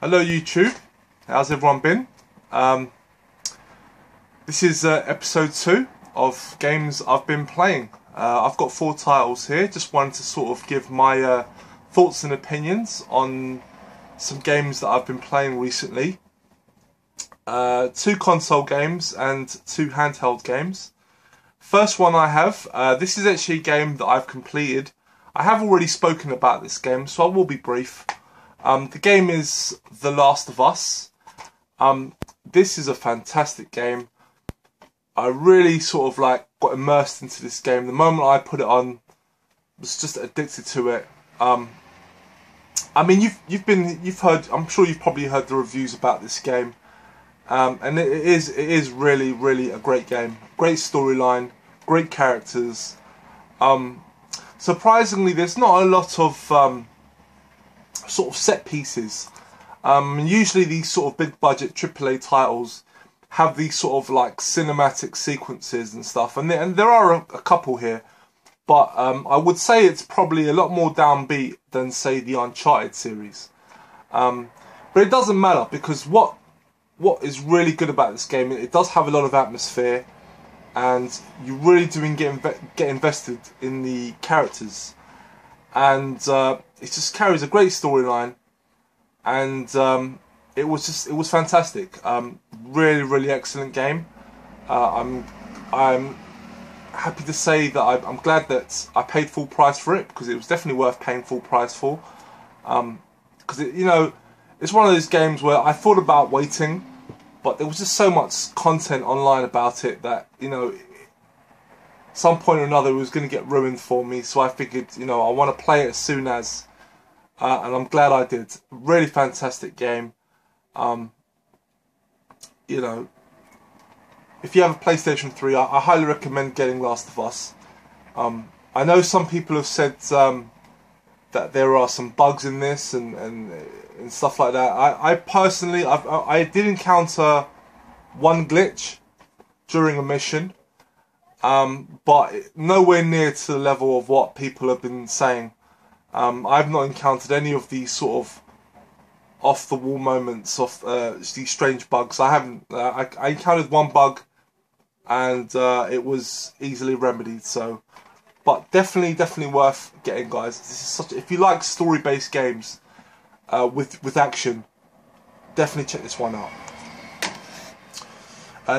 Hello YouTube, how's everyone been? This is episode 2 of games I've been playing. I've got 4 titles here, just wanted to sort of give my thoughts and opinions on some games that I've been playing recently. 2 console games and 2 handheld games. First one I have, this is actually a game that I've completed. I have already spoken about this game, so I will be brief. The game is The Last of Us. This is a fantastic game. I really sort of like got immersed into this game. The moment I put it on, was just addicted to it. I mean, you've heard. I'm sure you've probably heard the reviews about this game, and it is really a great game. Great storyline, great characters. Surprisingly, there's not a lot of sort of set pieces. Usually these sort of big budget AAA titles have these sort of like cinematic sequences and stuff, and there are a couple here, but I would say it's probably a lot more downbeat than say the Uncharted series, but it doesn't matter because what is really good about this game, it does have a lot of atmosphere and you really do get invested in the characters, and it just carries a great storyline, and it was fantastic. Really excellent game. I'm happy to say that I'm glad that I paid full price for it, because it was definitely worth paying full price for. Because you know, it's one of those games where I thought about waiting, but there was just so much content online about it that, you know, some point or another it was going to get ruined for me, so I figured, you know, I want to play it as soon as, and I'm glad I did. Really fantastic game. You know, if you have a PlayStation 3, I highly recommend getting Last of Us. I know some people have said that there are some bugs in this and stuff like that. I personally, I did encounter one glitch during a mission. But nowhere near to the level of what people have been saying. I've not encountered any of these sort of off-the-wall moments, these strange bugs. I haven't. I encountered one bug, and it was easily remedied. So, but definitely worth getting, guys. This is such. If you like story-based games with action, definitely check this one out.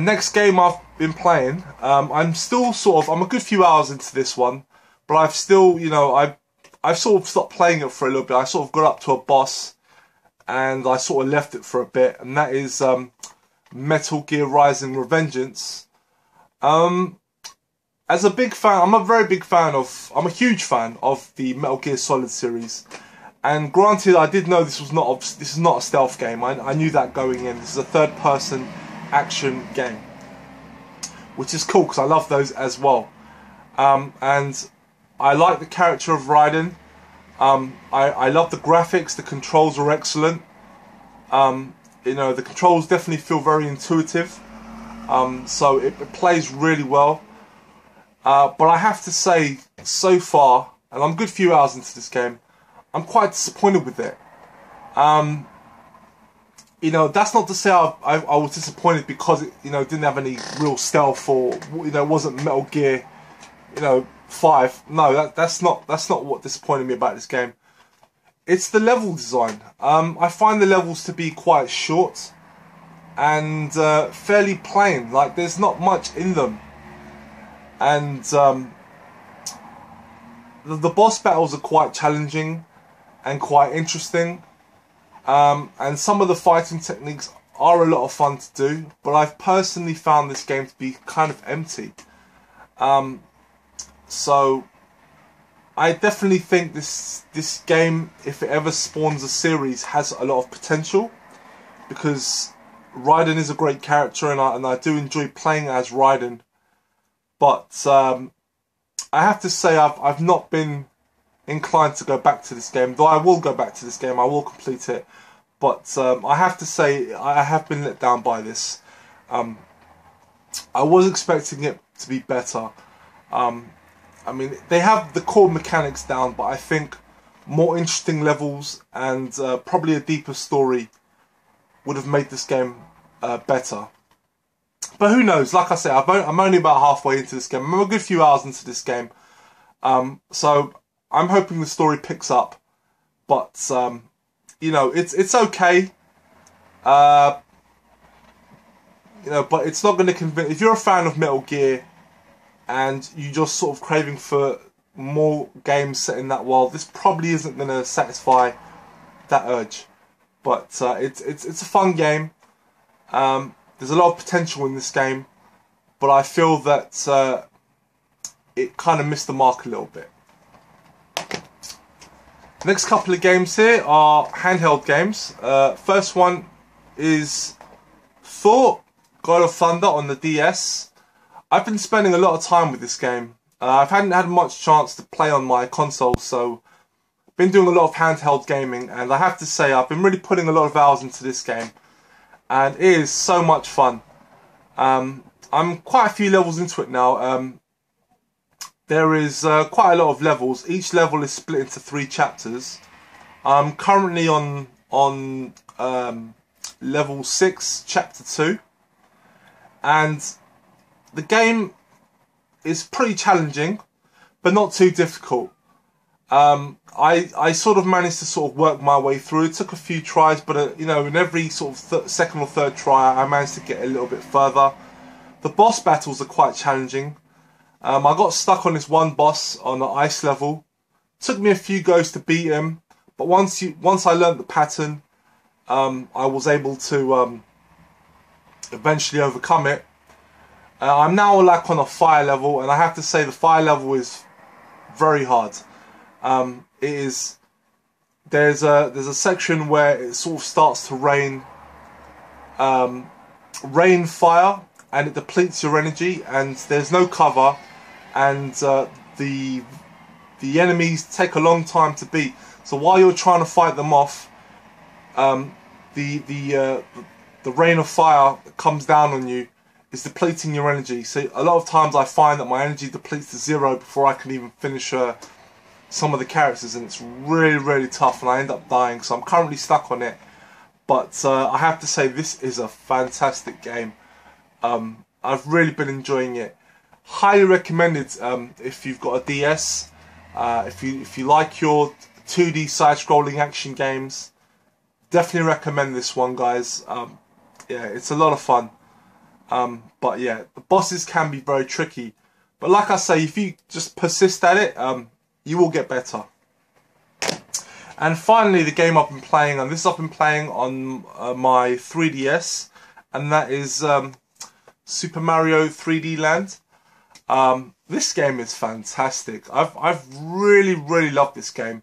Next game I've been playing, I'm still I'm a good few hours into this one, but I've still, you know, I've sort of stopped playing it for a little bit. I sort of got up to a boss, and I sort of left it for a bit, and that is Metal Gear Rising Revengeance. As a big fan, I'm a huge fan of the Metal Gear Solid series, and granted, I did know this is not a stealth game. I knew that going in. This is a third-person action game, which is cool because I love those as well, and I like the character of Raiden. I love the graphics. The controls are excellent. You know, the controls definitely feel very intuitive, so it plays really well, but I have to say, so far, and I'm a good few hours into this game, I'm quite disappointed with it. You know, that's not to say I was disappointed because it, you know, didn't have any real stealth, or, you know, it wasn't Metal Gear, you know, 5. No, that's not what disappointed me about this game. It's the level design. I find the levels to be quite short and fairly plain. Like, there's not much in them, and the boss battles are quite challenging and quite interesting. And some of the fighting techniques are a lot of fun to do, but I've personally found this game to be kind of empty. So I definitely think this game, if it ever spawns a series, has a lot of potential, because Raiden is a great character, and I do enjoy playing as Raiden. But I have to say I've not been inclined to go back to this game, though I will go back to this game, I will complete it, but I have to say I have been let down by this. I was expecting it to be better. I mean, they have the core mechanics down, but I think more interesting levels and probably a deeper story would have made this game better. But who knows? Like I say, I'm only about halfway into this game. I'm a good few hours into this game. So I'm hoping the story picks up. But, you know, it's okay. You know, but it's not going to convince... If you're a fan of Metal Gear and you're just sort of craving for more games set in that world, this probably isn't going to satisfy that urge. But it's a fun game. There's a lot of potential in this game, but I feel that it kind of missed the mark a little bit. The next couple of games here are handheld games. First one is Thor God of Thunder on the DS. I've been spending a lot of time with this game. I hadn't had much chance to play on my console, so I've been doing a lot of handheld gaming, and I have to say I've been really putting a lot of hours into this game, and it is so much fun. I'm quite a few levels into it now. There is quite a lot of levels. Each level is split into 3 chapters. I'm currently on level 6, chapter 2, and the game is pretty challenging, but not too difficult. I sort of managed to sort of work my way through. It took a few tries, but you know, in every sort of second or third try, I managed to get a little bit further. The boss battles are quite challenging. I got stuck on this one boss on the ice level. It took me a few goes to beat him, but once I learned the pattern, I was able to eventually overcome it. I'm now like on a fire level, and I have to say the fire level is very hard. It is. There's a section where it sort of starts to rain, fire, and it depletes your energy, and there's no cover, and the enemies take a long time to beat. So while you're trying to fight them off, the rain of fire that comes down on you is depleting your energy. So a lot of times I find that my energy depletes to 0 before I can even finish some of the characters, and it's really, really tough, and I end up dying. So I'm currently stuck on it, but I have to say this is a fantastic game. I've really been enjoying it. Highly recommended if you've got a DS. If you like your 2D side-scrolling action games, definitely recommend this one, guys. Yeah, it's a lot of fun. But yeah, the bosses can be very tricky, but like I say, if you just persist at it, you will get better. And finally, the game I've been playing, and this I've been playing on my 3DS, and that is Super Mario 3D Land. This game is fantastic. I've really, really loved this game.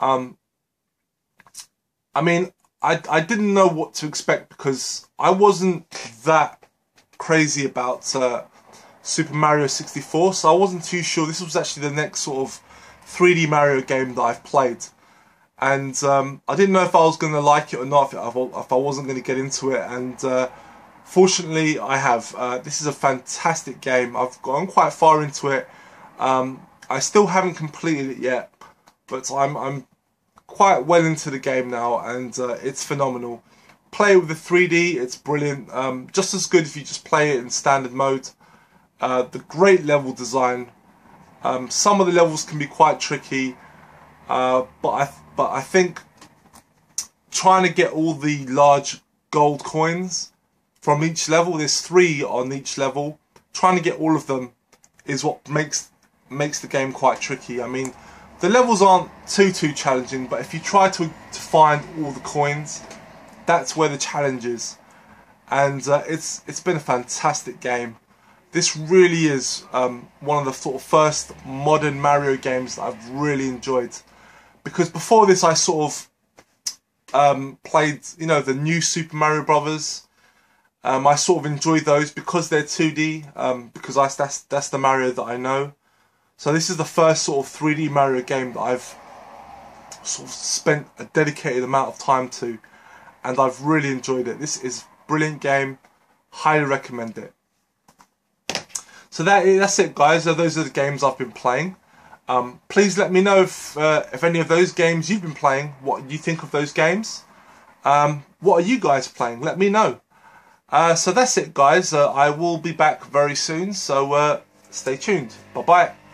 I mean, I didn't know what to expect, because I wasn't that crazy about Super Mario 64, so I wasn't too sure. This was actually the next sort of 3D Mario game that I've played, and I didn't know if I was going to like it or not, if I wasn't going to get into it, and fortunately I have. This is a fantastic game. I've gone quite far into it. I still haven't completed it yet, but I'm quite well into the game now, and it's phenomenal. Play it with the 3D, it's brilliant. Just as good if you just play it in standard mode. The great level design. Some of the levels can be quite tricky, but I think trying to get all the large gold coins from each level, there's 3 on each level. Trying to get all of them is what makes the game quite tricky. I mean, the levels aren't too challenging, but if you try to find all the coins, that's where the challenge is, and it's been a fantastic game. This really is one of the sort of first modern Mario games that I've really enjoyed, because before this I sort of played, you know, the new Super Mario Brothers. I sort of enjoy those because they're 2D, because that's the Mario that I know. So this is the first sort of 3D Mario game that I've sort of spent a dedicated amount of time to. And I've really enjoyed it. This is a brilliant game. Highly recommend it. So that's it, guys. Those are the games I've been playing. Please let me know if any of those games you've been playing, what you think of those games. What are you guys playing? Let me know. So that's it, guys. I will be back very soon, so stay tuned. Bye-bye.